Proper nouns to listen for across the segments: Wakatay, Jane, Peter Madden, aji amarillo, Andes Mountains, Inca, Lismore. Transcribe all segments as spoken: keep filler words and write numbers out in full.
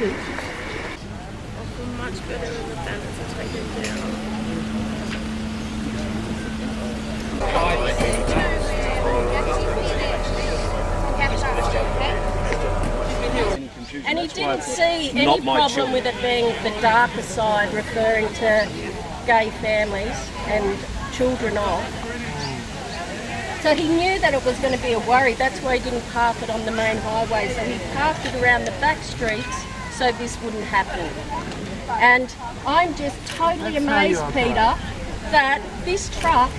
I feel much better with the balance I can do. And he didn't see any problem with it being the darker side, referring to gay families and children of. So he knew that it was going to be a worry, that's why he didn't park it on the main highway, so he parked it around the back streets so this wouldn't happen. And I'm just totally amazed, Peter, that this truck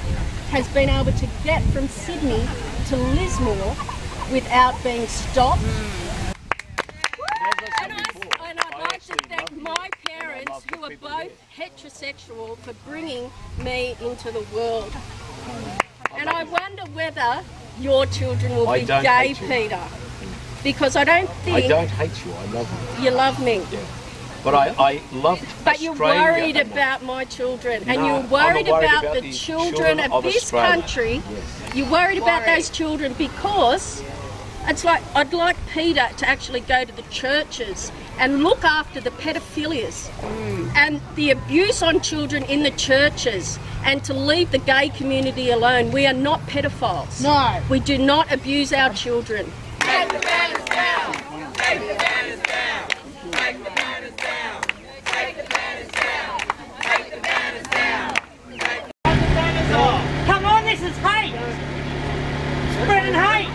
has been able to get from Sydney to Lismore without being stopped. Mm. And, I, and I'd like to thank my parents, who are both heterosexual, for bringing me into the world. And I wonder whether your children will be gay, Peter. Because I don't think... I don't hate you, I love you. You love me. Yeah. But I, I loved Australia. But you're worried about my children. No, and you're worried, worried about, about the children, children of, of this Australia. country. Yes. You're worried about worried. those children because... It's like, I'd like Peter to actually go to the churches and look after the paedophilias mm. and the abuse on children in the churches, and to leave the gay community alone. We are not paedophiles. No. We do not abuse our children. Take the banners down! Take the banners down! Take the banners down! Take the banners down! Take the banners down! Take the banners off! Come on, this is hate! Spreading hate!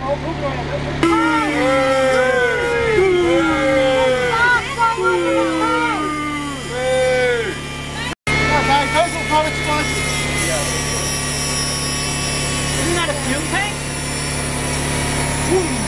Isn't that a fume tank?